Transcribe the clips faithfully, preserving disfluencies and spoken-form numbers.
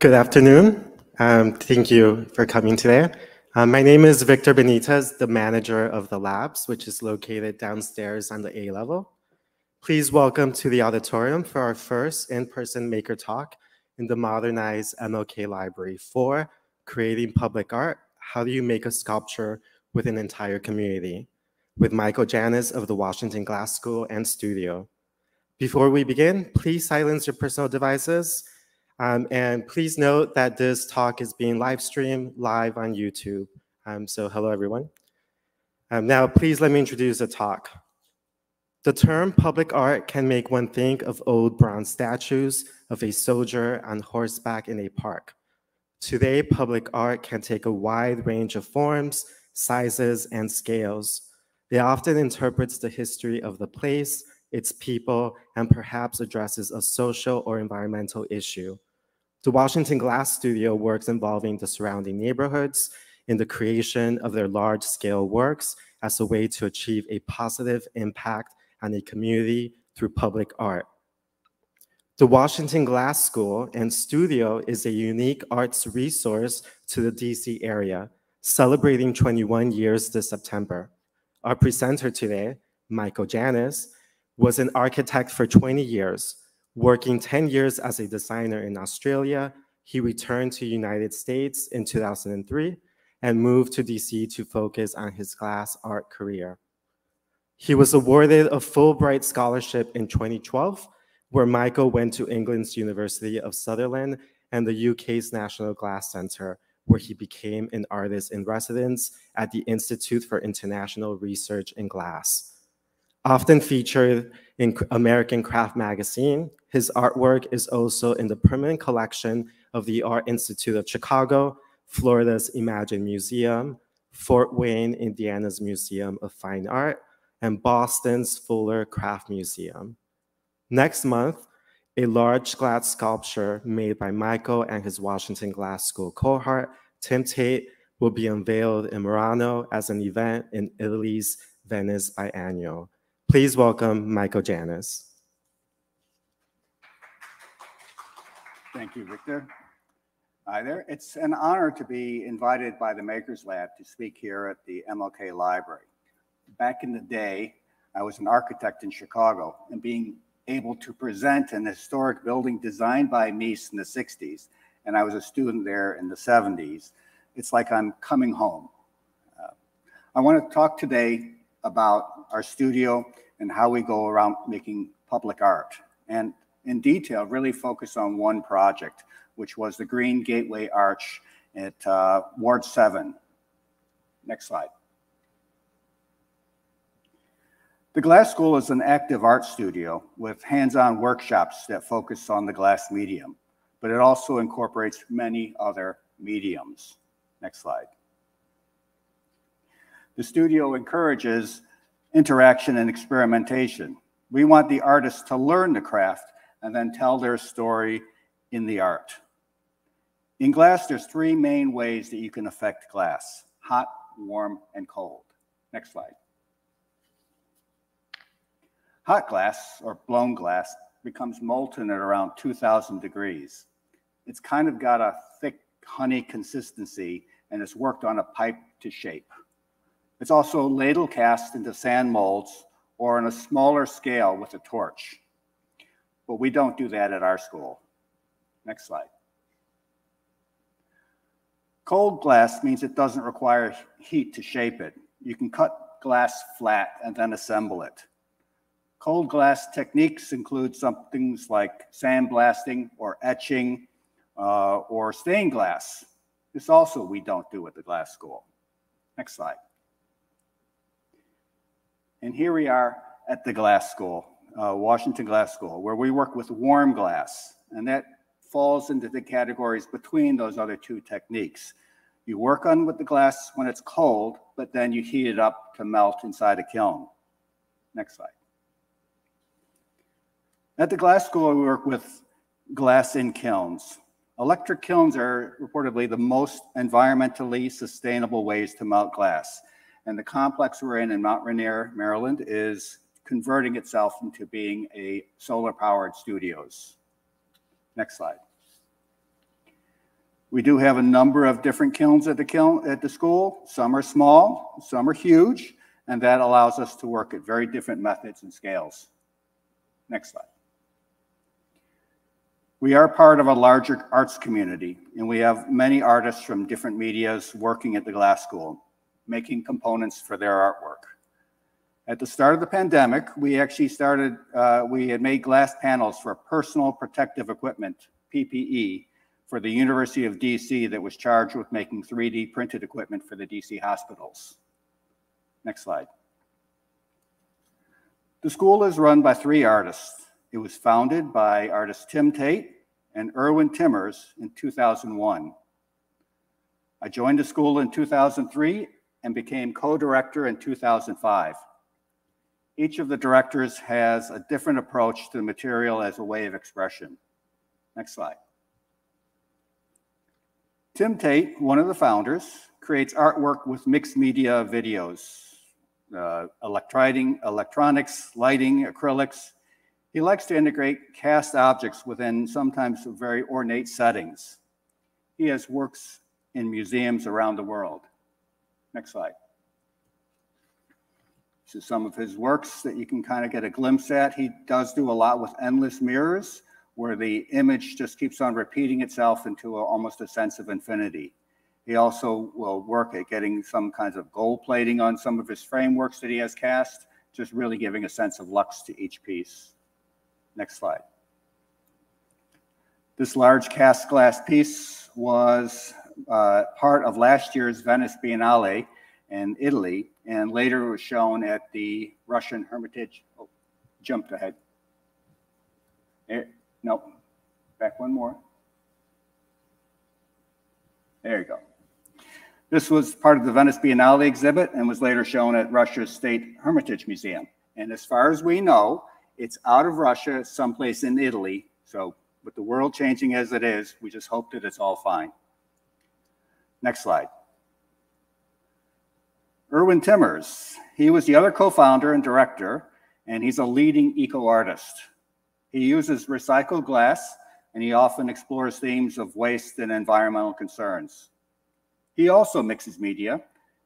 Good afternoon. Um, thank you for coming today. Um, my name is Victor Benitez, the manager of the labs, which is located downstairs on the A level. Please welcome to the auditorium for our first in-person maker talk in the modernized M L K Library for Creating Public Art, How Do You Make a Sculpture with an Entire Community, with Michael Janis of the Washington Glass School and Studio. Before we begin, please silence your personal devices. Um, and please note that this talk is being live streamed live on YouTube. Um, so hello, everyone. Um, now, please let me introduce the talk. The term public art can make one think of old bronze statues of a soldier on horseback in a park. Today, public art can take a wide range of forms, sizes, and scales. It often interprets the history of the place, its people, and perhaps addresses a social or environmental issue. The Washington Glass Studio works involving the surrounding neighborhoods in the creation of their large-scale works as a way to achieve a positive impact on a community through public art. The Washington Glass School and Studio is a unique arts resource to the D C area, celebrating twenty-one years this September. Our presenter today, Michael Janis, was an architect for twenty years. Working ten years as a designer in Australia, he returned to United States in two thousand three and moved to D C to focus on his glass art career. He was awarded a Fulbright scholarship in twenty twelve, where Michael went to England's University of Sutherland and the U K's National Glass Center, where he became an artist in residence at the Institute for International Research in Glass. Often featured in American Craft Magazine, his artwork is also in the permanent collection of the Art Institute of Chicago, Florida's Imagine Museum, Fort Wayne, Indiana's Museum of Fine Art, and Boston's Fuller Craft Museum. Next month, a large glass sculpture made by Michael and his Washington Glass School cohort, Tim Tate, will be unveiled in Murano as an event in Italy's Venice Biennial. Please welcome Michael Janis. Thank you, Victor. Hi there. It's an honor to be invited by the Makers Lab to speak here at the M L K Library. Back in the day, I was an architect in Chicago, and being able to present an historic building designed by Mies in the sixties, and I was a student there in the seventies, it's like I'm coming home. Uh, I want to talk today about our studio and how we go around making public art, and in detail really focus on one project, which was the Green Gateway Arch at uh, Ward seven. Next slide. The Glass School is an active art studio with hands-on workshops that focus on the glass medium, but it also incorporates many other mediums. Next slide. The studio encourages interaction and experimentation. We want the artists to learn the craft and then tell their story in the art. In glass, there's three main ways that you can affect glass: hot, warm, and cold. Next slide. Hot glass, or blown glass, becomes molten at around two thousand degrees. It's kind of got a thick honey consistency, and it's worked on a pipe to shape. It's also ladle cast into sand molds or on a smaller scale with a torch. But we don't do that at our school. Next slide. Cold glass means it doesn't require heat to shape it. You can cut glass flat and then assemble it. Cold glass techniques include some things like sandblasting or etching uh, or stained glass. This also we don't do at the Glass School. Next slide. And here we are at the Glass School, uh, Washington Glass School, where we work with warm glass. And that falls into the categories between those other two techniques. You work on with the glass when it's cold, but then you heat it up to melt inside a kiln. Next slide. At the Glass School, we work with glass in kilns. Electric kilns are reportedly the most environmentally sustainable ways to melt glass. And the complex we're in in Mount Rainier, Maryland, is converting itself into being a solar-powered studios. Next slide. We do have a number of different kilns at the kiln at the school. Some are small, some are huge, and that allows us to work at very different methods and scales. Next slide. We are part of a larger arts community, and we have many artists from different medias working at the Glass School, making components for their artwork. At the start of the pandemic, we actually started, uh, we had made glass panels for personal protective equipment, P P E, for the University of D C that was charged with making three D printed equipment for the D C hospitals. Next slide. The school is run by three artists. It was founded by artists Tim Tate and Erwin Timmers in two thousand one. I joined the school in two thousand three and became co-director in two thousand five. Each of the directors has a different approach to the material as a way of expression. Next slide. Tim Tate, one of the founders, creates artwork with mixed media videos, uh, electronics, lighting, acrylics. He likes to integrate cast objects within sometimes very ornate settings. He has works in museums around the world. Next slide. This is some of his works that you can kind of get a glimpse at. He does do a lot with endless mirrors, where the image just keeps on repeating itself into a, almost a sense of infinity. He also will work at getting some kinds of gold plating on some of his frameworks that he has cast, just really giving a sense of luxe to each piece. Next slide. This large cast glass piece was uh, part of last year's Venice Biennale in Italy, and later was shown at the Russian Hermitage. Oh, jumped ahead. There, no, back one more. There you go. This was part of the Venice Biennale exhibit and was later shown at Russia's State Hermitage Museum. And as far as we know, it's out of Russia, someplace in Italy. So with the world changing as it is, we just hope that it's all fine. Next slide. Erwin Timmers, he was the other co-founder and director, and he's a leading eco-artist. He uses recycled glass, and he often explores themes of waste and environmental concerns. He also mixes media,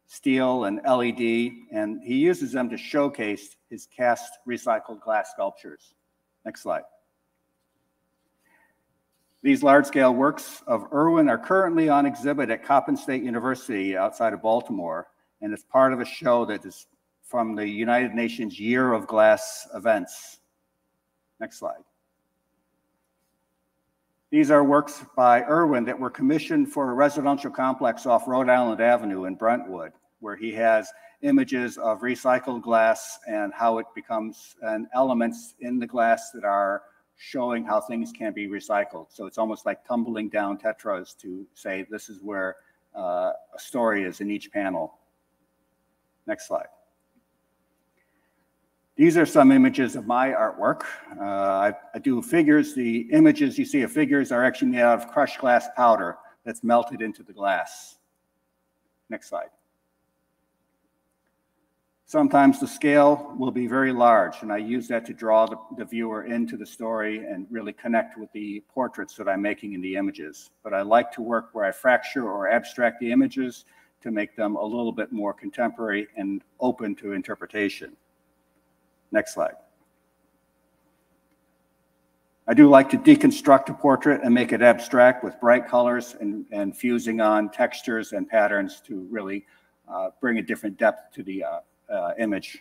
steel and L E D, and he uses them to showcase his cast recycled glass sculptures. Next slide. These large-scale works of Erwin are currently on exhibit at Coppin State University outside of Baltimore, and it's part of a show that is from the United Nations Year of Glass events. Next slide. These are works by Erwin that were commissioned for a residential complex off Rhode Island Avenue in Brentwood, where he has images of recycled glass and how it becomes an elements in the glass that are showing how things can be recycled. So it's almost like tumbling down tetras to say this is where uh, a story is in each panel. Next slide. These are some images of my artwork. Uh, I, I do figures. The images you see of figures are actually made out of crushed glass powder that's melted into the glass. Next slide. Sometimes the scale will be very large, and I use that to draw the, the viewer into the story and really connect with the portraits that I'm making in the images. But I like to work where I fracture or abstract the images to make them a little bit more contemporary and open to interpretation. Next slide. I do like to deconstruct a portrait and make it abstract with bright colors and, and fusing on textures and patterns to really uh, bring a different depth to the uh, uh, image.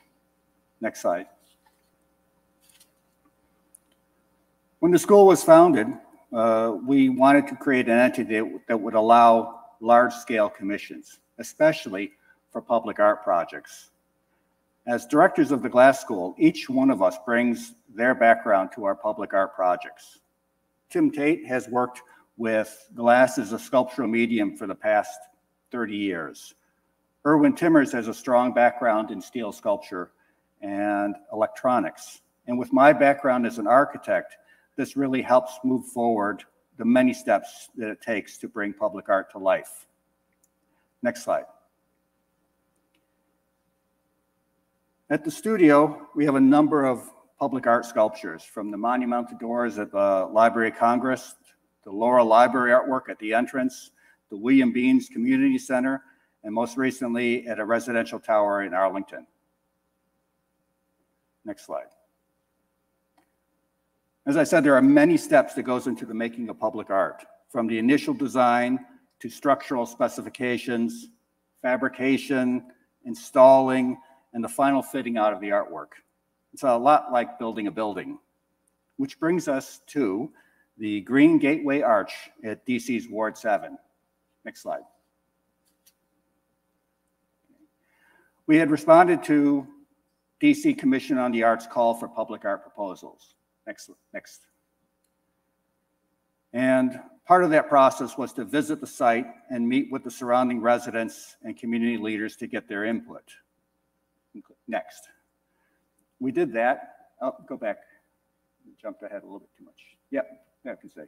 Next slide. When the school was founded, uh, we wanted to create an entity that would allow large-scale commissions, especially for public art projects. As directors of the Glass School, each one of us brings their background to our public art projects. Tim Tate has worked with glass as a sculptural medium for the past thirty years. Erwin Timmers has a strong background in steel sculpture and electronics. And with my background as an architect, this really helps move forward the many steps that it takes to bring public art to life. Next slide. At the studio, we have a number of public art sculptures, from the monumental doors at the Library of Congress, the Laurel Library artwork at the entrance, the William Beanes Community Center, and most recently at a residential tower in Arlington. Next slide. As I said, there are many steps that goes into the making of public art, from the initial design to structural specifications, fabrication, installing, and the final fitting out of the artwork. It's a lot like building a building, which brings us to the Green Gateway Arch at D C's Ward seven. Next slide. We had responded to D C Commission on the Arts call for public art proposals. Next, next. And part of that process was to visit the site and meet with the surrounding residents and community leaders to get their input. Next. We did that. Oh, go back. Jumped ahead a little bit too much. Yep, I can say.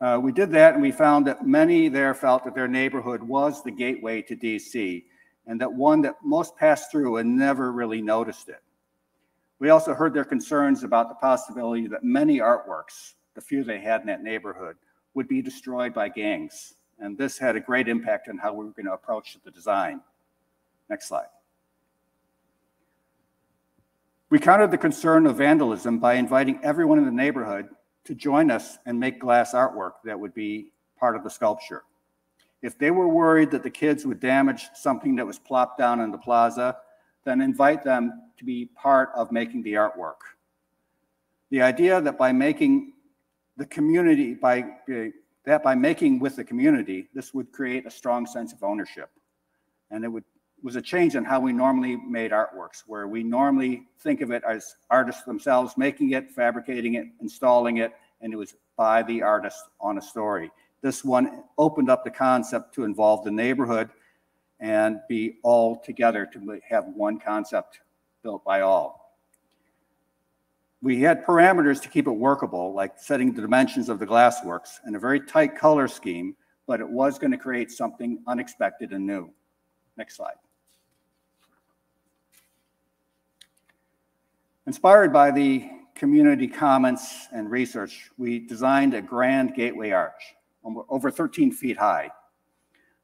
Uh, we did that, and we found that many there felt that their neighborhood was the gateway to D C, and that one that most passed through and never really noticed it. We also heard their concerns about the possibility that many artworks, the few they had in that neighborhood, would be destroyed by gangs. And this had a great impact on how we were going to approach the design. Next slide. We countered the concern of vandalism by inviting everyone in the neighborhood to join us and make glass artwork that would be part of the sculpture. If they were worried that the kids would damage something that was plopped down in the plaza, then invite them to be part of making the artwork. The idea that by making the community, by uh, that by making with the community, this would create a strong sense of ownership. And it would, was a change in how we normally made artworks, where we normally think of it as artists themselves making it, fabricating it, installing it, and it was by the artist on a story. This one opened up the concept to involve the neighborhood and be all together to have one concept built by all. We had parameters to keep it workable, like setting the dimensions of the glassworks and a very tight color scheme, but it was going to create something unexpected and new. Next slide. Inspired by the community comments and research, we designed a grand gateway arch, over thirteen feet high.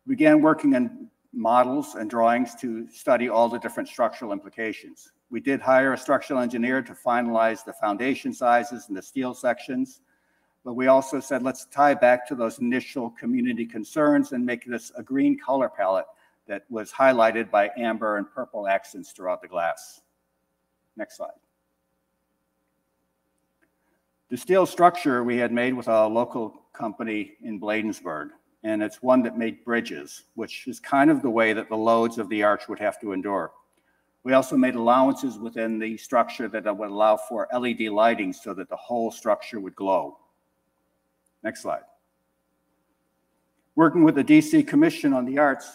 We began working on models and drawings to study all the different structural implications. We did hire a structural engineer to finalize the foundation sizes and the steel sections, but we also said, let's tie back to those initial community concerns and make this a green color palette that was highlighted by amber and purple accents throughout the glass. Next slide. The steel structure we had made with a local company in Bladensburg, and it's one that made bridges, which is kind of the way that the loads of the arch would have to endure. We also made allowances within the structure that would allow for L E D lighting so that the whole structure would glow. Next slide. Working with the D C Commission on the Arts,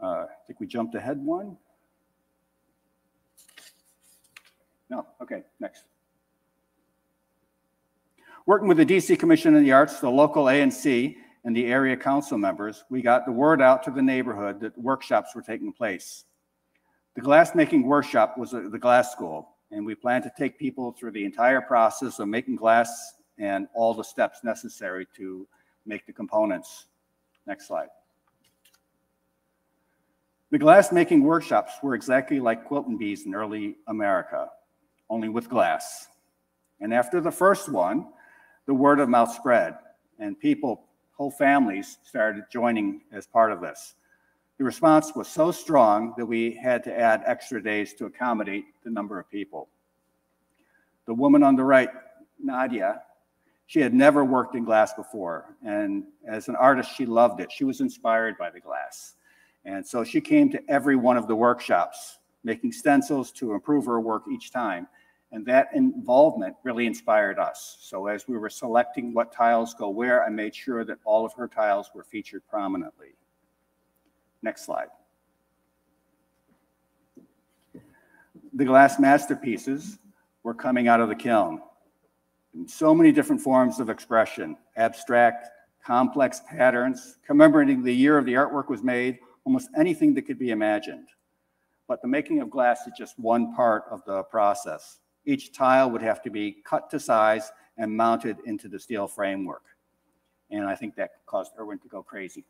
uh, I think we jumped ahead one. No, okay, next. Working with the D C Commission on the Arts, the local A N C, and the area council members, we got the word out to the neighborhood that workshops were taking place. The glassmaking workshop was at the glass school, and we plan to take people through the entire process of making glass and all the steps necessary to make the components. Next slide. The glassmaking workshops were exactly like quilting bees in early America, only with glass. And after the first one, the word of mouth spread, and people whole families started joining as part of this. The response was so strong that we had to add extra days to accommodate the number of people. The woman on the right, Nadia, she had never worked in glass before, and as an artist, she loved it. She was inspired by the glass. And so she came to every one of the workshops, making stencils to improve her work each time. And that involvement really inspired us. So as we were selecting what tiles go where, I made sure that all of her tiles were featured prominently. Next slide. The glass masterpieces were coming out of the kiln in so many different forms of expression, abstract, complex patterns, commemorating the year of the artwork was made, almost anything that could be imagined. But the making of glass is just one part of the process. Each tile would have to be cut to size and mounted into the steel framework. And I think that caused Erwin to go crazy.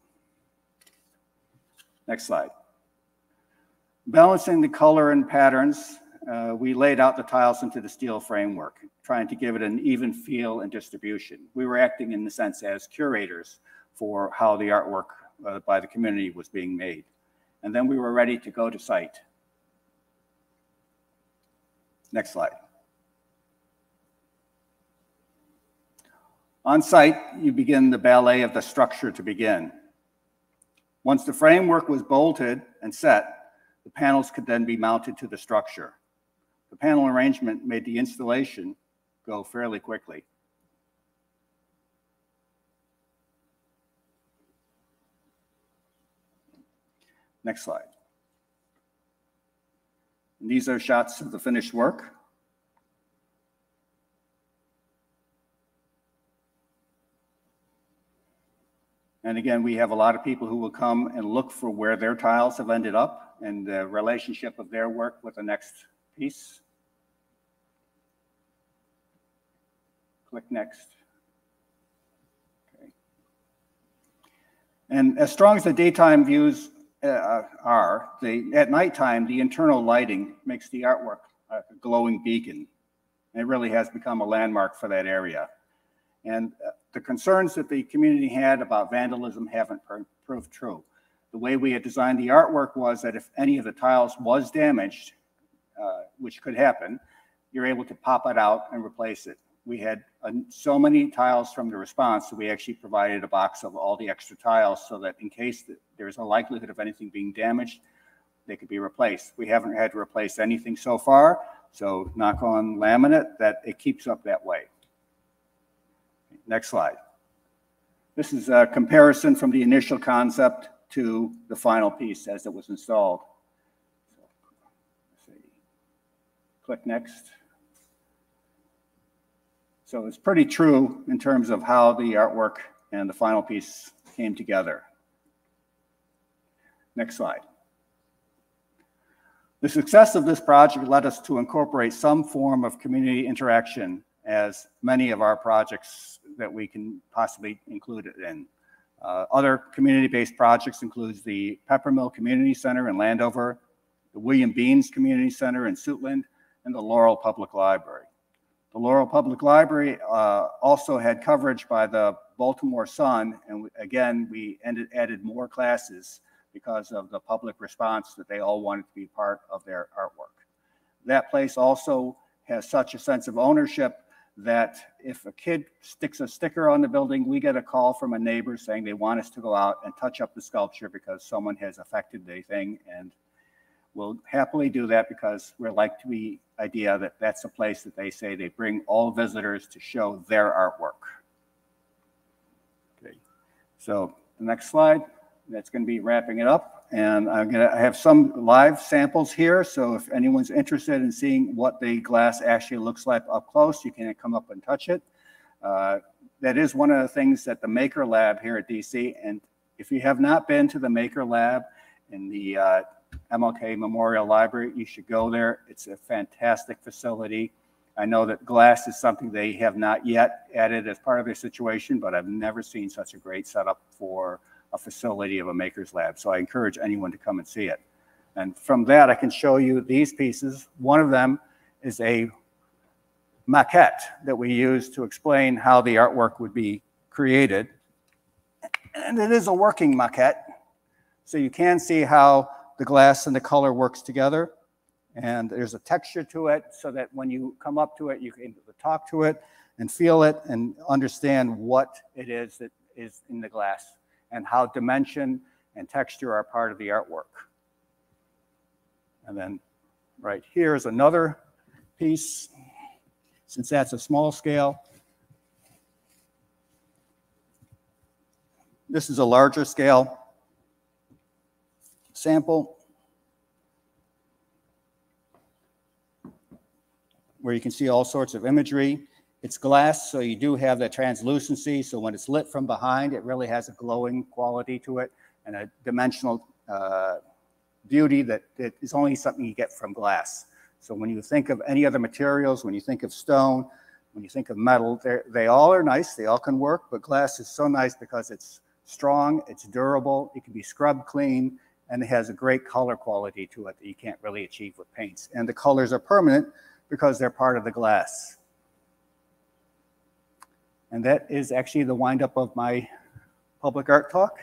Next slide. Balancing the color and patterns, uh, we laid out the tiles into the steel framework, trying to give it an even feel and distribution. We were acting in the sense as curators for how the artwork uh, by the community was being made. And then we were ready to go to site. Next slide. On site, you begin the ballet of the structure to begin. Once the framework was bolted and set, the panels could then be mounted to the structure. The panel arrangement made the installation go fairly quickly. Next slide. And these are shots of the finished work. And again, we have a lot of people who will come and look for where their tiles have ended up and the relationship of their work with the next piece. Click next. Okay. And as strong as the daytime views uh, are, the, at nighttime, the internal lighting makes the artwork a glowing beacon. And it really has become a landmark for that area. And uh, the concerns that the community had about vandalism haven't proved true. The way we had designed the artwork was that if any of the tiles was damaged, uh, which could happen, you're able to pop it out and replace it. We had uh, so many tiles from the response that we actually provided a box of all the extra tiles so that in case that there's a likelihood of anything being damaged, they could be replaced. We haven't had to replace anything so far, so knock on laminate, that it keeps up that way. Next slide. This is a comparison from the initial concept to the final piece as it was installed. So, let's see. Click next. So it's pretty true in terms of how the artwork and the final piece came together. Next slide. The success of this project led us to incorporate some form of community interaction, as many of our projects that we can possibly include it in. Uh, other community-based projects includes the Peppermill Community Center in Landover, the William Beanes Community Center in Suitland, and the Laurel Public Library. The Laurel Public Library uh, also had coverage by the Baltimore Sun, and again, we ended, added more classes because of the public response that they all wanted to be part of their artwork. That place also has such a sense of ownership that if a kid sticks a sticker on the building, we get a call from a neighbor saying they want us to go out and touch up the sculpture because someone has affected the thing, and we'll happily do that because we like the idea that that's a place that they say they bring all visitors to show their artwork. Okay, so the next slide, that's going to be wrapping it up, and I'm going to have some live samples here, so if anyone's interested in seeing what the glass actually looks like up close, you can come up and touch it. Uh, that is one of the things that the Maker Lab here at D C, and if you have not been to the Maker Lab in the uh, M L K Memorial Library, you should go there. It's a fantastic facility. I know that glass is something they have not yet added as part of their situation, but I've never seen such a great setup for a facility of a Maker's Lab. So I encourage anyone to come and see it. And from that, I can show you these pieces. One of them is a maquette that we use to explain how the artwork would be created. And it is a working maquette. So you can see how the glass and the color works together. And there's a texture to it so that when you come up to it, you can talk to it and feel it and understand what it is that is in the glass, and how dimension and texture are part of the artwork. And then right here is another piece, since that's a small scale. This is a larger scale sample where you can see all sorts of imagery. It's glass, so you do have that translucency. So when it's lit from behind, it really has a glowing quality to it and a dimensional uh, beauty that, that is only something you get from glass. So when you think of any other materials, when you think of stone, When you think of metal, they all are nice, they all can work, but glass is so nice because it's strong, it's durable, it can be scrubbed clean, and it has a great color quality to it that you can't really achieve with paints. And the colors are permanent because they're part of the glass. And that is actually the wind-up of my public art talk.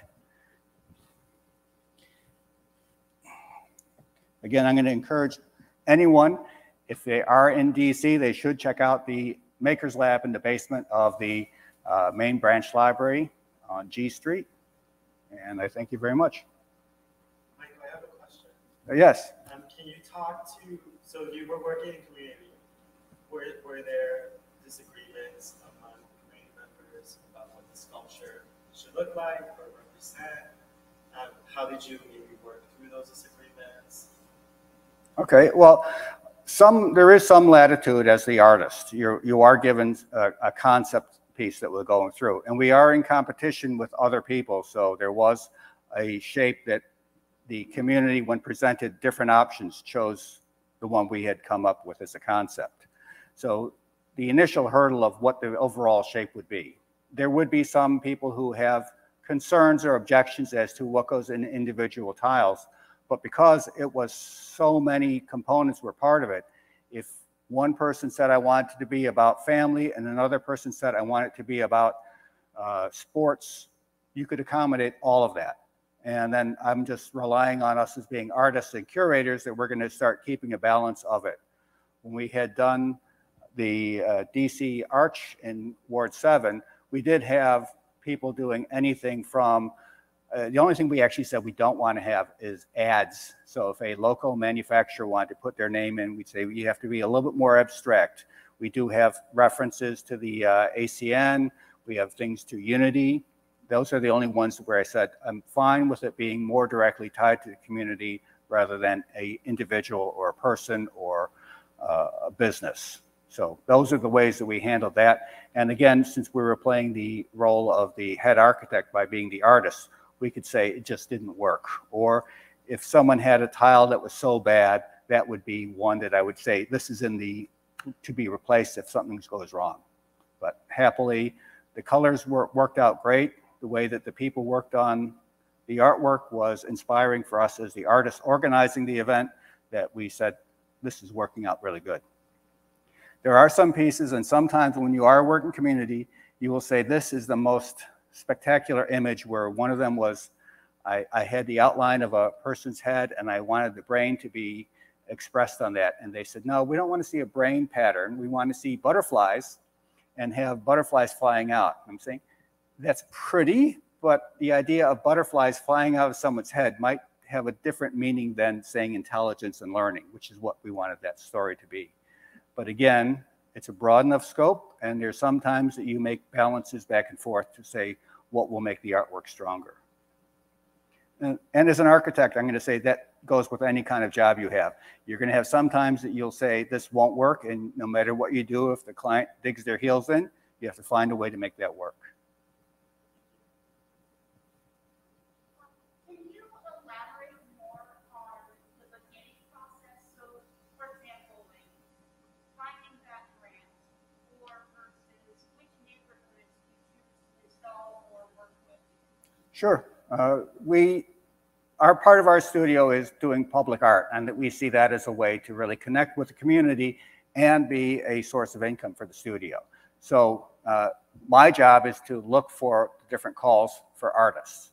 Again, I'm going to encourage anyone, if they are in D C, they should check out the Maker's Lab in the basement of the uh, main branch library on G Street. And I thank you very much. Michael, I have a question. Uh, yes. Um, can you talk to, so you were working in community, were, were there disagreements among community members about what the sculpture should look like or represent? Um, how did you maybe work through those disagreements? Okay, well, some there is some latitude as the artist. You're, you are given a, a concept piece that we're going through. And we are in competition with other people, so there was a shape that the community, when presented different options, chose the one we had come up with as a concept. So the initial hurdle of what the overall shape would be. There would be some people who have concerns or objections as to what goes in individual tiles, but because it was so many components were part of it, if one person said I want it to be about family and another person said I want it to be about uh, sports, you could accommodate all of that. And then I'm just relying on us as being artists and curators that we're going to start keeping a balance of it. When we had done the uh, D C Arch in Ward seven, we did have people doing anything from Uh, the only thing we actually said we don't want to have is ads. So if a local manufacturer wanted to put their name in, we'd say you have to be a little bit more abstract. We do have references to the uh, A C N. We have things to Unity. Those are the only ones where I said I'm fine with it being more directly tied to the community rather than a individual or a person or uh, a business. So those are the ways that we handled that. And again, since we were playing the role of the head architect by being the artist, we could say it just didn't work. Or if someone had a tile that was so bad, that would be one that I would say, this is in the, to be replaced if something goes wrong. But happily, the colors were, worked out great. The way that the people worked on the artwork was inspiring for us as the artists organizing the event, that we said, this is working out really good. There are some pieces, and sometimes when you are working community, you will say, this is the most spectacular image, where one of them was I, I had the outline of a person's head and I wanted the brain to be expressed on that. And they said, no, we don't want to see a brain pattern. We want to see butterflies and have butterflies flying out. I'm saying that's pretty, but the idea of butterflies flying out of someone's head might have a different meaning than saying intelligence and learning, which is what we wanted that story to be. But again, it's a broad enough scope, and there's sometimes that you make balances back and forth to say what will make the artwork stronger. And, and as an architect, I'm going to say that goes with any kind of job you have. You're going to have sometimes that you'll say this won't work, and no matter what you do, if the client digs their heels in, you have to find a way to make that work. Sure. Uh, we, our part of our studio is doing public art, and that we see that as a way to really connect with the community and be a source of income for the studio. So uh, my job is to look for different calls for artists.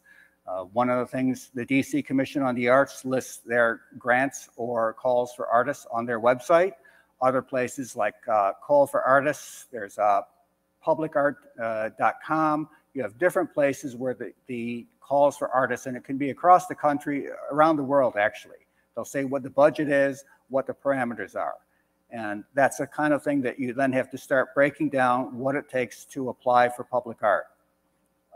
Uh, one of the things, the D C Commission on the Arts lists their grants or calls for artists on their website. Other places like uh, Call for Artists, there's uh, public art dot com. You have different places where the, the calls for artists, and it can be across the country, around the world actually. They'll say what the budget is, what the parameters are. And that's the kind of thing that you then have to start breaking down what it takes to apply for public art.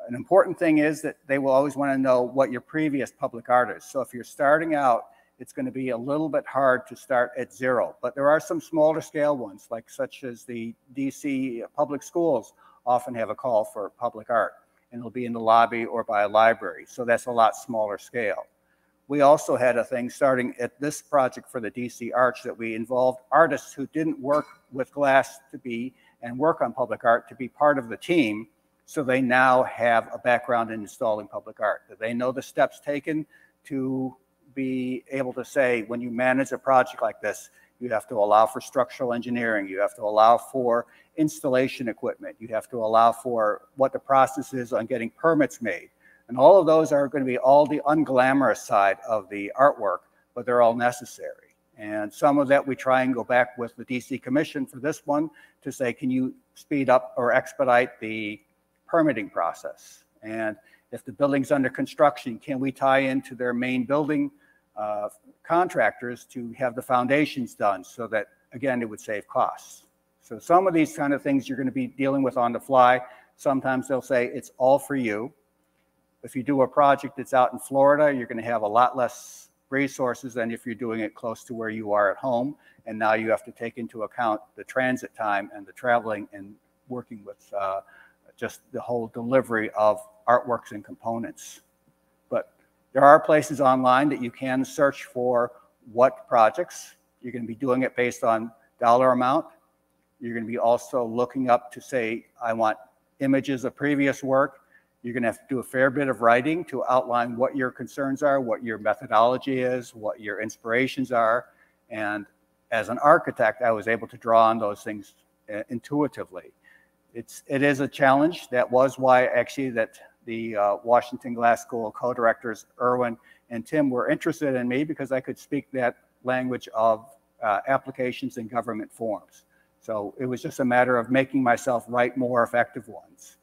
An important thing is that they will always want to know what your previous public art is. So if you're starting out, it's going to be a little bit hard to start at zero. But there are some smaller scale ones, like such as the D C public schools often have a call for public art, and it'll be in the lobby or by a library. So that's a lot smaller scale. We also had a thing starting at this project for the D C Arch that we involved artists who didn't work with glass to be and work on public art to be part of the team, so they now have a background in installing public art. They know the steps taken to be able to say, when you manage a project like this, you have to allow for structural engineering, you have to allow for installation equipment, you have to allow for what the process is on getting permits made. And all of those are going to be all the unglamorous side of the artwork, but they're all necessary. And some of that we try and go back with the D C Commission for this one to say, can you speed up or expedite the permitting process? And if the building's under construction, can we tie into their main building uh, contractors to have the foundations done so that, again, it would save costs? So some of these kind of things you're going to be dealing with on the fly. Sometimes they'll say, it's all for you. If you do a project that's out in Florida, you're going to have a lot less resources than if you're doing it close to where you are at home. And now you have to take into account the transit time and the traveling and working with uh, just the whole delivery of artworks and components. But there are places online that you can search for what projects. You're going to be doing it based on dollar amount. You're going to be also looking up to say, I want images of previous work. You're going to have to do a fair bit of writing to outline what your concerns are, what your methodology is, what your inspirations are. And as an architect, I was able to draw on those things intuitively. It's, it is a challenge. That was why actually that the uh, Washington Glass School co-directors, Erwin and Tim, were interested in me, because I could speak that language of uh, applications and government forms. So it was just a matter of making myself write more effective ones.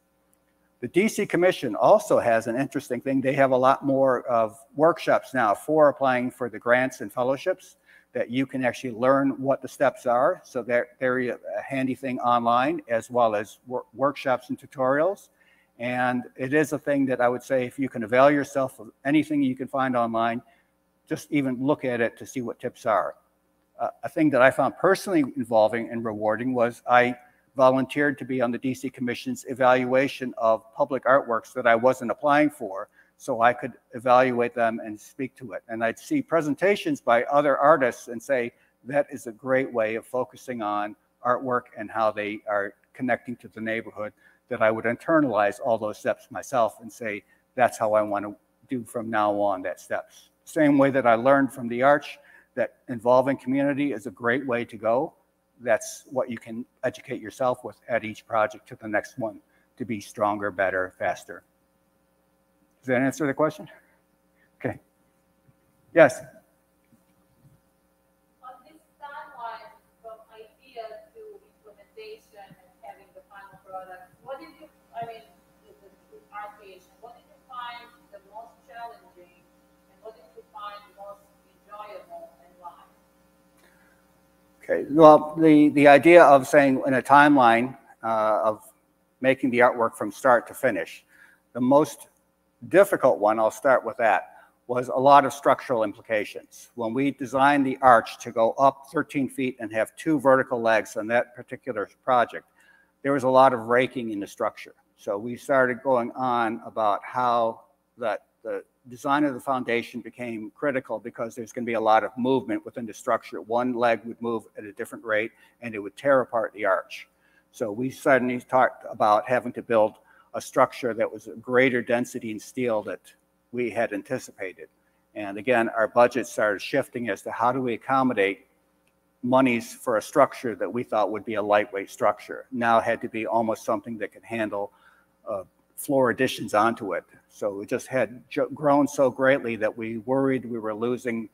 The D C Commission also has an interesting thing. They have a lot more of workshops now for applying for the grants and fellowships, that you can actually learn what the steps are. So they're, they're a handy thing online, as well as wor workshops and tutorials. And it is a thing that I would say, if you can avail yourself of anything you can find online, just even look at it to see what tips are. Uh, a thing that I found personally involving and rewarding was I volunteered to be on the D C Commission's evaluation of public artworks that I wasn't applying for, so I could evaluate them and speak to it. And I'd see presentations by other artists and say, that is a great way of focusing on artwork and how they are connecting to the neighborhood, that I would internalize all those steps myself and say, that's how I want to do from now on that steps. Same way that I learned from the Arch that involving community is a great way to go. That's what you can educate yourself with at each project to the next one, to be stronger, better, faster. Does that answer the question? Okay. Yes. On this timeline from idea to implementation and having the final product, what did you, I mean, with art creation, what did you find the most challenging, and what did you find the most enjoyable and why? Okay. Well, the, the idea of saying in a timeline uh, of making the artwork from start to finish, the most difficult one, I'll start with that, was a lot of structural implications. When we designed the arch to go up thirteen feet and have two vertical legs on that particular project, there was a lot of raking in the structure. So we started going on about how that the design of the foundation became critical, because there's going to be a lot of movement within the structure. One leg would move at a different rate and it would tear apart the arch. So we suddenly talked about having to build a structure that was a greater density in steel that we had anticipated. And again, our budget started shifting as to how do we accommodate monies for a structure that we thought would be a lightweight structure. Now it had to be almost something that could handle uh, floor additions onto it. So it just had grown so greatly that we worried we were losing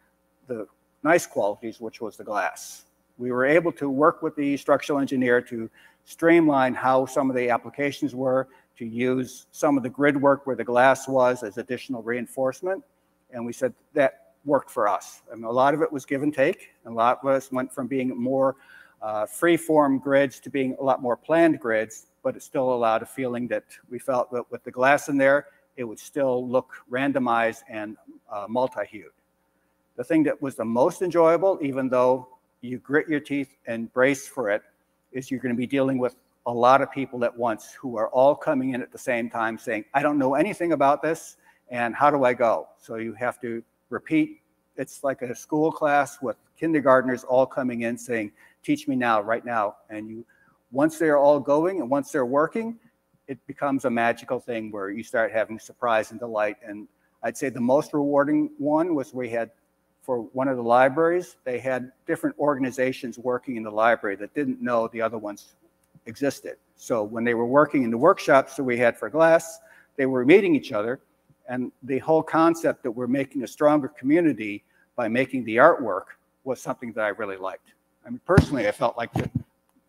the nice qualities, which was the glass. We were able to work with the structural engineer to streamline how some of the applications were, to use some of the grid work where the glass was as additional reinforcement. And we said that worked for us. And a lot of it was give and take. And a lot of us went from being more uh, free-form grids to being a lot more planned grids, but it still allowed a feeling that we felt that with the glass in there, it would still look randomized and uh, multi-hued. The thing that was the most enjoyable, even though you grit your teeth and brace for it, is you're going to be dealing with a lot of people at once who are all coming in at the same time saying, I don't know anything about this, and how do I go? So you have to repeat. It's like a school class with kindergartners all coming in saying, teach me now, right now. And you once they're all going and once they're working, it becomes a magical thing where you start having surprise and delight. And I'd say the most rewarding one was we had, for one of the libraries, they had different organizations working in the library that didn't know the other ones existed. So when they were working in the workshops that we had for glass, they were meeting each other. And the whole concept that we're making a stronger community by making the artwork was something that I really liked. I mean, personally, I felt like that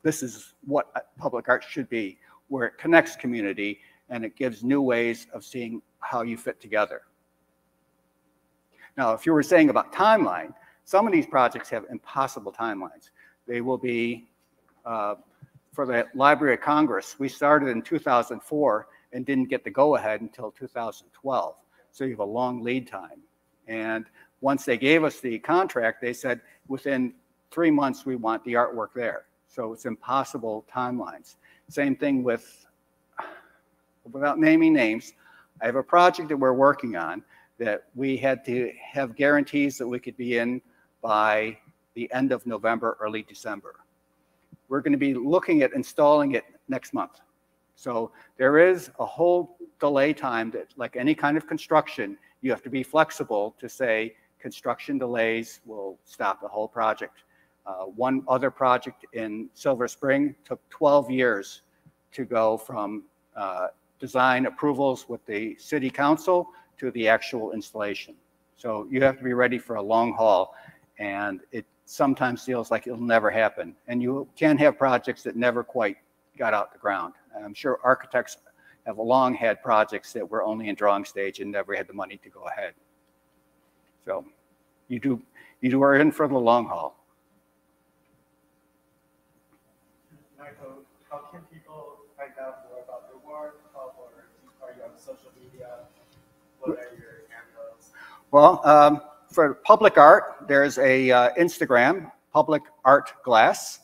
this is what public art should be, where it connects community and it gives new ways of seeing how you fit together. Now, if you were saying about timeline, some of these projects have impossible timelines. They will be, uh, for the Library of Congress, we started in two thousand four and didn't get the go-ahead until two thousand twelve. So you have a long lead time. And once they gave us the contract, they said, within three months, we want the artwork there. So it's impossible timelines. Same thing with, without naming names, I have a project that we're working on that we had to have guarantees that we could be in by the end of November, early December. We're going to be looking at installing it next month. So there is a whole delay time that, like any kind of construction, you have to be flexible to say construction delays will stop the whole project. Uh, one other project in Silver Spring took twelve years to go from uh, design approvals with the city council to the actual installation. So you have to be ready for a long haul, and it sometimes feels like it'll never happen. And you can have projects that never quite got out the ground. I'm sure architects have long had projects that were only in drawing stage and never had the money to go ahead. So you do, you do are in for the long haul. Michael, how can people find out more about your work? How are you on social media? What are your handles? Well, um, for public art, there's a uh, Instagram, Public Art Glass,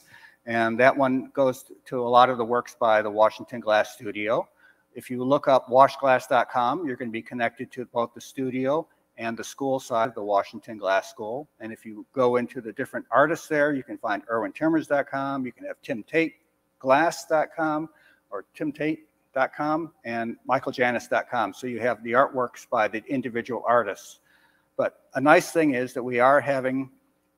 and that one goes to a lot of the works by the Washington Glass Studio. If you look up wash glass dot com, you're going to be connected to both the studio and the school side of the Washington Glass School. And if you go into the different artists there, you can find erwin timmers dot com, you can have tim tate glass dot com or tim tate dot com and michael janis dot com. So you have the artworks by the individual artists. But a nice thing is that we are having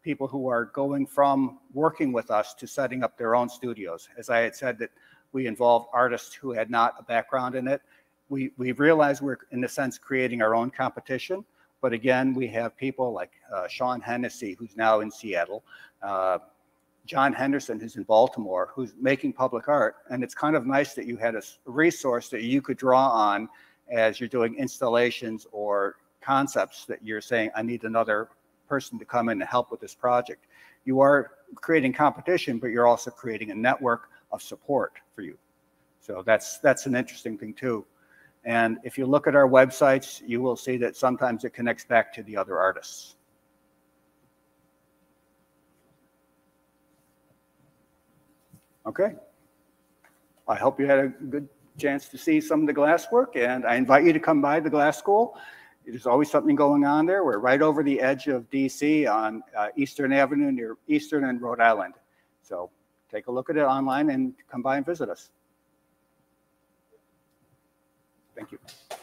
people who are going from working with us to setting up their own studios. As I had said that we involved artists who had not a background in it. We, we realize we're, in a sense, creating our own competition. But again, we have people like uh, Sean Hennessy, who's now in Seattle, uh, John Henderson, who's in Baltimore, who's making public art. And it's kind of nice that you had a resource that you could draw on as you're doing installations or concepts that you're saying, I need another person to come in and help with this project. You are creating competition, but you're also creating a network of support for you. So that's, that's an interesting thing too. And if you look at our websites, you will see that sometimes it connects back to the other artists. Okay. I hope you had a good chance to see some of the glass work, and I invite you to come by the glass school. There's always something going on there. We're right over the edge of D C on uh, Eastern Avenue near Eastern and Rhode Island. So take a look at it online and come by and visit us. Thank you.